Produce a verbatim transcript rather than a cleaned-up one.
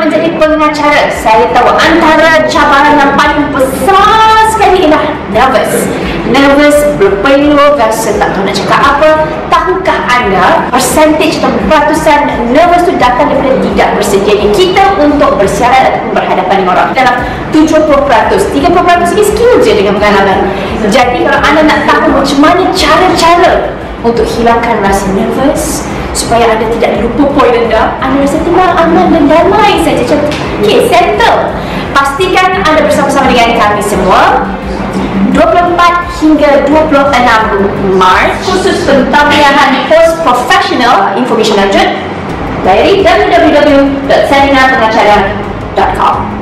nak menjadi pengacara, saya tahu antara cabaran yang paling besar sekali ialah nervous. Nervous, berpeluh rasa tak tahu nak cakap apa. Tahukah anda percentage atau peratusan nervous itu datang daripada tidak bersedianya kita untuk bersiaran ataupun berhadapan dengan orang? Dalam tujuh puluh peratus, tiga puluh peratus lagi skill je dengan pengalaman. Jadi kalau anda nak tahu macam mana cara-cara untuk hilangkan rasa nervous supaya anda tidak lupa poin anda, anda rasa tenang, aman dan damai saja. Okay, settle. Pastikan anda bersama-sama dengan kami semua dua puluh empat hingga dua puluh enam Mac khusus tentang pilihan post professional. Information lanjut dari w w w dot seminar pengacara dot com.